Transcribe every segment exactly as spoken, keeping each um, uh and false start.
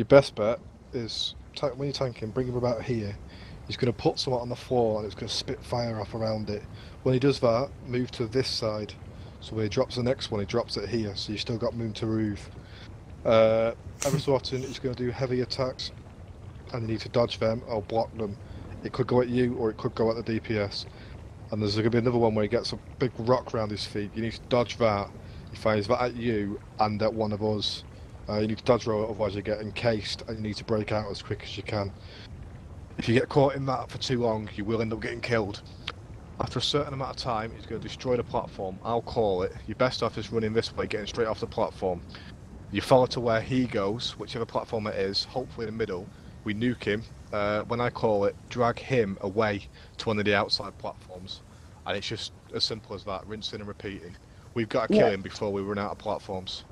your best bet is when you're tanking, bring him about here. He's going to put something on the floor and it's going to spit fire off around it. When he does that, move to this side. So when he drops the next one, he drops it here. So you've still got room to move. Uh, every so often, he's going to do heavy attacks, and you need to dodge them or block them. It could go at you, or it could go at the D P S. And there's going to be another one where he gets a big rock around his feet. You need to dodge that. He fires that at you and at one of us. Uh, you need to dodge roll it, otherwise you get encased, and you need to break out as quick as you can. If you get caught in that for too long, you will end up getting killed. After a certain amount of time, he's going to destroy the platform. I'll call it. Your best off is running this way, getting straight off the platform. You follow to where he goes, whichever platform it is, hopefully in the middle. We nuke him. Uh, when I call it, drag him away to one of the outside platforms. And it's just as simple as that, rinsing and repeating. We've got to kill yeah. him before we run out of platforms.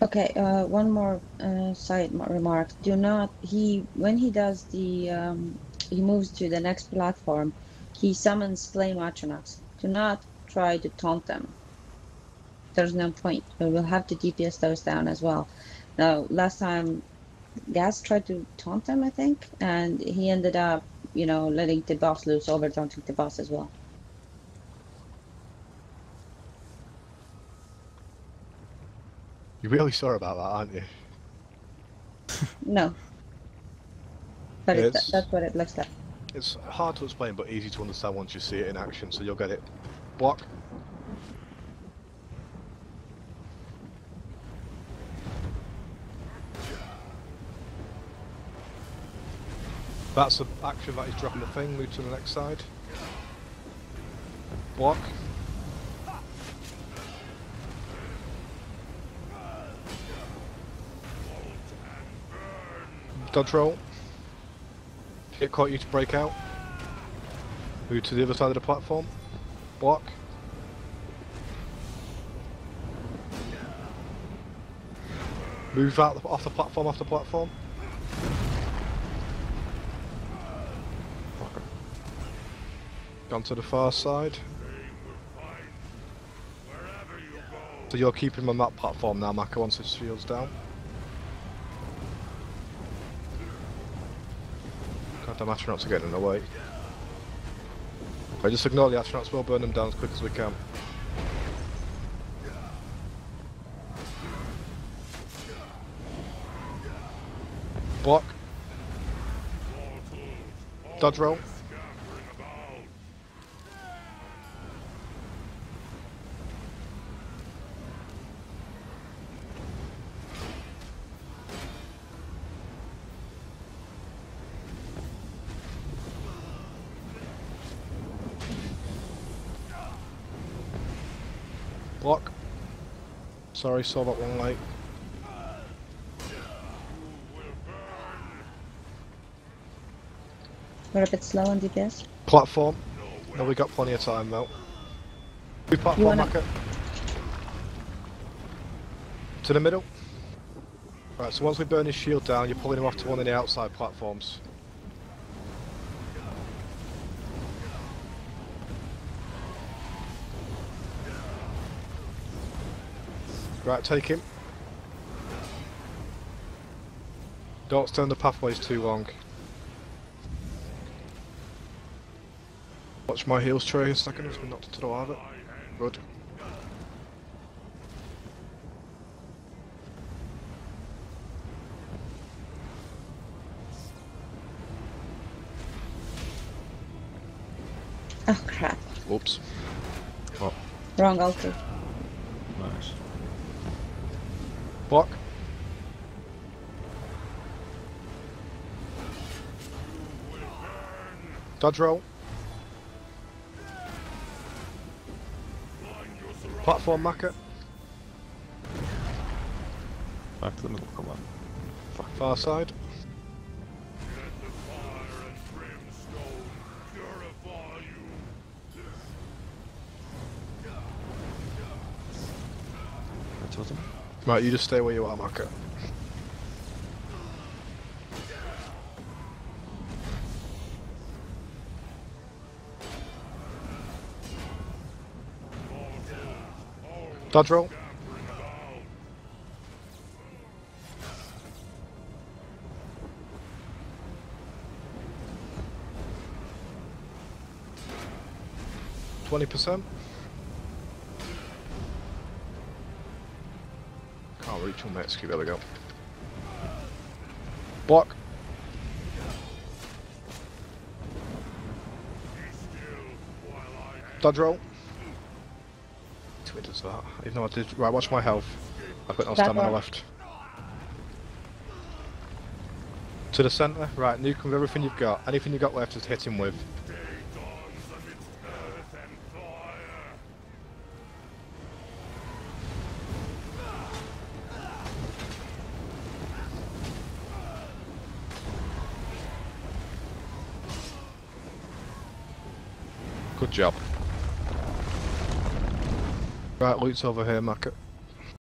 Okay, uh, one more uh, side remark. Do not, he, when he does the, um, he moves to the next platform, he summons Flame Archonauts. Do not try to taunt them. There's no point. We will have to D P S those down as well. Now, last time, Gas tried to taunt them, I think, and he ended up, you know, letting the boss loose, over taunting the boss as well. You're really sorry about that, aren't you? No. But it, that's what it looks like. It's hard to explain, but easy to understand once you see it in action, so you'll get it. Block. That's the action that he's dropping the thing, move to the next side. Block. Dodge roll. If you get caught, you to break out. Move to the other side of the platform. Block. Move out off the platform, off the platform. Gone to the far side. So you're keeping him on that platform now, Maka, once his shield's down. Goddamn astronauts are getting in the way. I just ignore the astronauts, we'll burn them down as quick as we can. Block. Dodge roll. Block. Sorry, saw that one late. We're a bit slow on D P S. Platform. No, we got plenty of time though. Two platform, Maka. To the middle. Right, so once we burn his shield down, you're pulling him off to one of the outside platforms. Right, take him. Don't stand the pathways too long. Watch my heels tray a second, it's been knocked to the lava. Good. Oh crap. Oops. What? Wrong altar. Nice. Block. Dodge roll. Platform, Maka. Back to the middle, come on. Fuck. Far side. That's awesome. Right, you just stay where you are, Maka. Dodge roll. twenty percent. Can't reach on that ski, there we go. Block. Dodge roll. Twit does that, even though I did. Right, watch my health. I've got no stamina left. To the centre, right, nuke with everything you've got. Anything you've got left, just hit him with. Good job. Right, loot's over here, Mac.